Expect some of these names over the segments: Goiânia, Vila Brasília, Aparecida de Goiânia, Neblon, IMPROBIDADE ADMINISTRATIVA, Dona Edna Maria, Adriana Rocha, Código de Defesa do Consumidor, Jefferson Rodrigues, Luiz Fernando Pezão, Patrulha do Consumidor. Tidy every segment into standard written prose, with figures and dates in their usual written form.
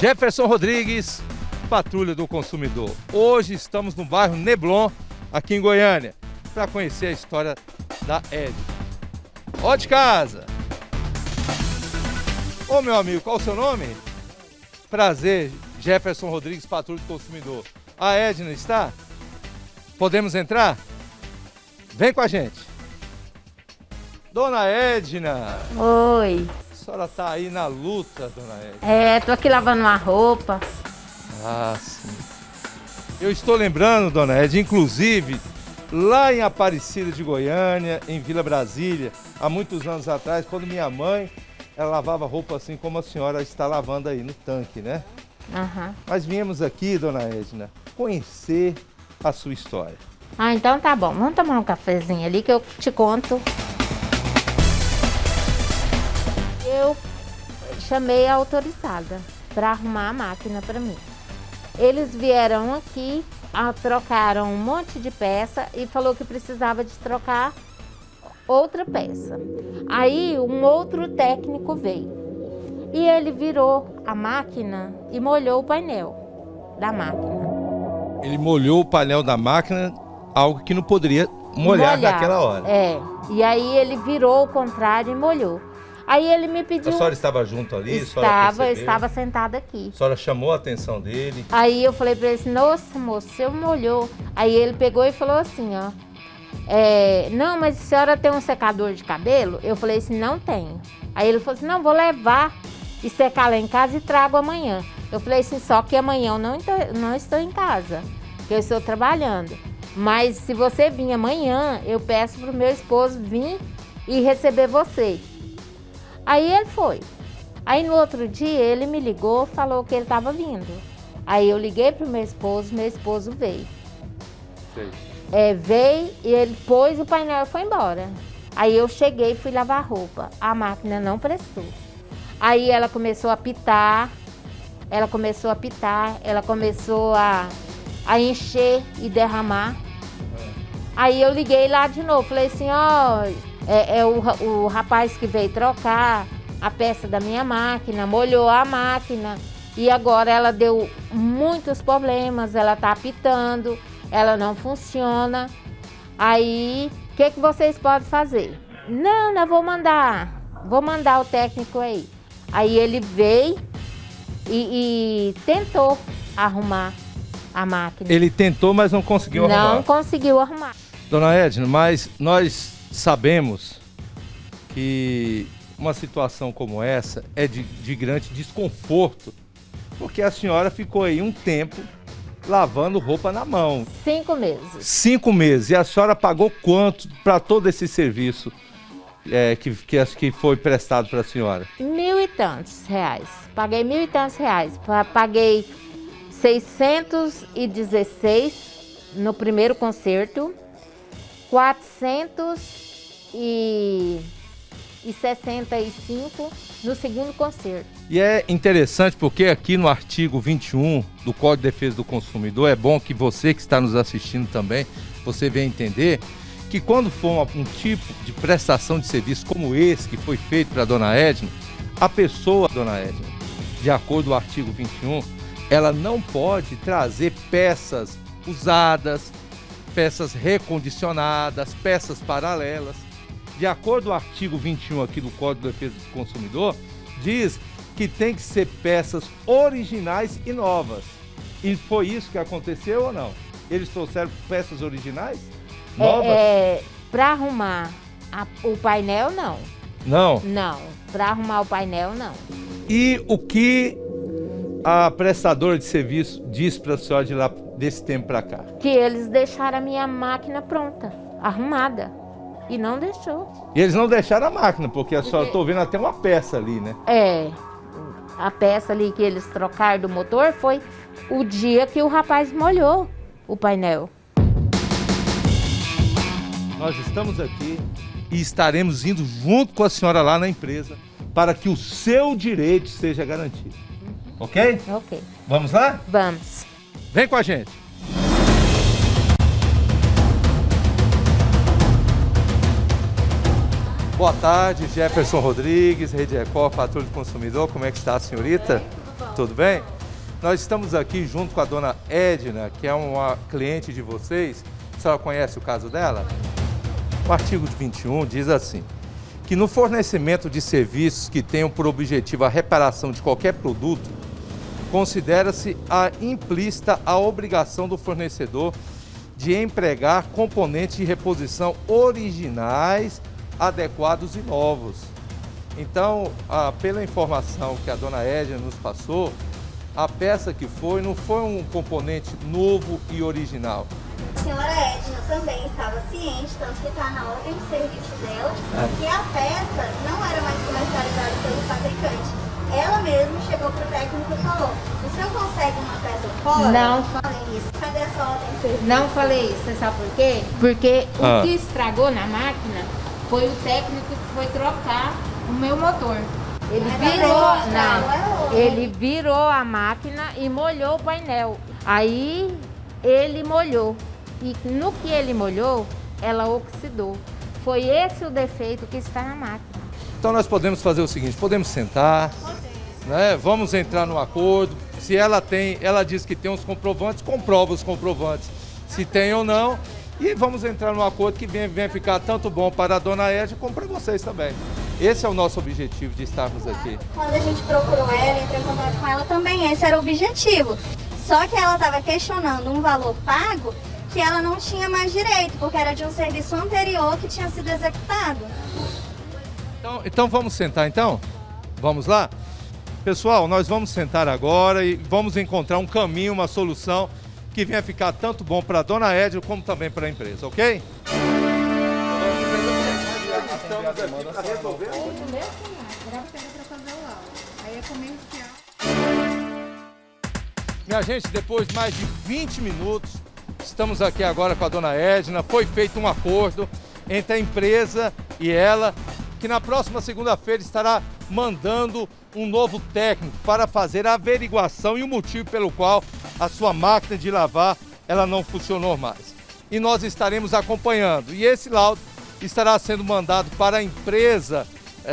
Jefferson Rodrigues, Patrulha do Consumidor. Hoje estamos no bairro Neblon, aqui em Goiânia, para conhecer a história da Edna. Ó de casa! Ô meu amigo, qual o seu nome? Prazer, Jefferson Rodrigues, Patrulha do Consumidor. A Edna está? Podemos entrar? Vem com a gente. Dona Edna! Oi! A senhora está aí na luta, Dona Edna. É, estou aqui lavando uma roupa. Ah, sim. Eu estou lembrando, Dona Edna, inclusive, lá em Aparecida de Goiânia, em Vila Brasília, há muitos anos atrás, quando minha mãe, ela lavava roupa assim como a senhora está lavando aí no tanque, né? Uhum. Mas viemos aqui, Dona Edna, conhecer a sua história. Ah, então tá bom. Vamos tomar um cafezinho ali que eu te conto. Eu chamei a autorizada para arrumar a máquina para mim. Eles vieram aqui, trocaram um monte de peça e falou que precisava de trocar outra peça. Aí um outro técnico veio e ele virou a máquina e molhou o painel da máquina. Ele molhou o painel da máquina, algo que não poderia molhar naquela hora. É, e aí ele virou ao contrário e molhou. Aí ele me pediu... A senhora estava junto ali? Estava sentada aqui. A senhora chamou a atenção dele? Aí eu falei para ele, nossa moço, você molhou. Aí ele pegou e falou assim, ó, não, mas a senhora tem um secador de cabelo? Eu falei assim, não tenho. Aí ele falou assim, não, vou levar e secar lá em casa e trago amanhã. Eu falei assim, só que amanhã eu não estou em casa, porque eu estou trabalhando. Mas se você vir amanhã, eu peço pro meu esposo vir e receber você. Aí ele foi. Aí no outro dia ele me ligou, falou que ele estava vindo. Aí eu liguei pro meu esposo veio. Veio e ele pôs o painel e foi embora. Aí eu cheguei e fui lavar roupa. A máquina não prestou. Aí ela começou a pitar, ela começou a encher e derramar. Aí eu liguei lá de novo, falei assim, ó... o rapaz que veio trocar a peça da minha máquina, molhou a máquina e agora ela deu muitos problemas, ela tá apitando, ela não funciona. Aí, o que vocês podem fazer? Não, não vou mandar o técnico aí. Aí ele veio e tentou arrumar a máquina. Ele tentou, mas não conseguiu arrumar. Não conseguiu arrumar. Dona Edna, mas nós... sabemos que uma situação como essa é de grande desconforto, porque a senhora ficou aí um tempo lavando roupa na mão. 5 meses. 5 meses. E a senhora pagou quanto para todo esse serviço que foi prestado para a senhora? 1.000 e tantos reais. Paguei 1.000 e tantos reais. Paguei 616 no primeiro conserto. 465 no segundo conserto. E é interessante porque aqui no artigo 21 do Código de Defesa do Consumidor, é bom que você que está nos assistindo também, você venha entender que quando for um tipo de prestação de serviço como esse que foi feito para a Dona Edna, a pessoa, Dona Edna, de acordo com o artigo 21, ela não pode trazer peças usadas, peças recondicionadas, peças paralelas. De acordo com o artigo 21 aqui do Código de Defesa do Consumidor, diz que tem que ser peças originais e novas. E foi isso que aconteceu ou não? Eles trouxeram peças originais? Novas? Para arrumar o painel, não. Não? Não, para arrumar o painel, não. E o que a prestadora de serviço disse para a senhora de lá desse tempo para cá? Que eles deixaram a minha máquina pronta, arrumada, e não deixou. E eles não deixaram a máquina, porque a senhora, estou vendo até uma peça ali, né? É, a peça ali que eles trocaram do motor foi o dia que o rapaz molhou o painel. Nós estamos aqui e estaremos indo junto com a senhora lá na empresa para que o seu direito seja garantido. Ok? Ok. Vamos lá? Vamos. Vem com a gente. Boa tarde, Jefferson Rodrigues, Rede Record, Patrulha do Consumidor. Como é que está a senhorita? Tudo bem? Nós estamos aqui junto com a Dona Edna, que é uma cliente de vocês. A senhora conhece o caso dela? O artigo 21 diz assim, que no fornecimento de serviços que tenham por objetivo a reparação de qualquer produto, considera-se a implícita a obrigação do fornecedor de empregar componentes de reposição originais, adequados e novos. Então, pela informação que a Dona Edna nos passou, a peça que foi, não foi um componente novo e original. A senhora Edna também estava ciente, tanto que está na ordem de serviço dela, que a peça não era mais comercializada pelo fabricante. Ela mesma chegou pro técnico e falou, o senhor consegue uma peça fora? Não falei isso. Cadê a sua ordem de serviço? Não falei isso, você sabe por quê? Porque o que estragou na máquina foi o técnico que foi trocar o meu motor. Ele virou a máquina e molhou o painel. Aí ele molhou. E no que ele molhou, ela oxidou. Foi esse o defeito que está na máquina. Então nós podemos fazer o seguinte, podemos sentar, né? Vamos entrar no acordo. Se ela tem, ela diz que tem os comprovantes, comprova os comprovantes, se tem ou não. E vamos entrar num acordo que venha ficar tanto bom para a Dona Edna como para vocês também. Esse é o nosso objetivo de estarmos aqui. Quando a gente procurou ela, entrou em contato com ela também, esse era o objetivo. Só que ela estava questionando um valor pago que ela não tinha mais direito, porque era de um serviço anterior que tinha sido executado. Então vamos sentar então? Vamos lá? Pessoal, nós vamos sentar agora e vamos encontrar um caminho, uma solução que venha ficar tanto bom para a Dona Edna como também para a empresa, ok? Estamos aqui para resolver. Minha gente, depois de mais de 20 minutos, estamos aqui agora com a Dona Edna. Foi feito um acordo entre a empresa e ela, que na próxima segunda-feira estará mandando um novo técnico para fazer a averiguação e o motivo pelo qual a sua máquina de lavar ela não funcionou mais. E nós estaremos acompanhando. E esse laudo estará sendo mandado para a empresa,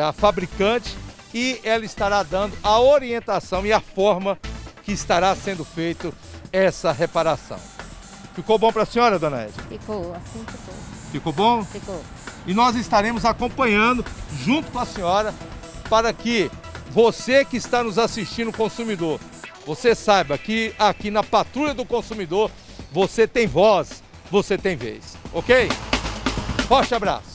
a fabricante, e ela estará dando a orientação e a forma que estará sendo feita essa reparação. Ficou bom para a senhora, Dona Edna? Ficou, assim ficou. Ficou bom? Ficou. E nós estaremos acompanhando junto com a senhora para que você que está nos assistindo, consumidor, você saiba que aqui na Patrulha do Consumidor você tem voz, você tem vez, ok? Forte abraço!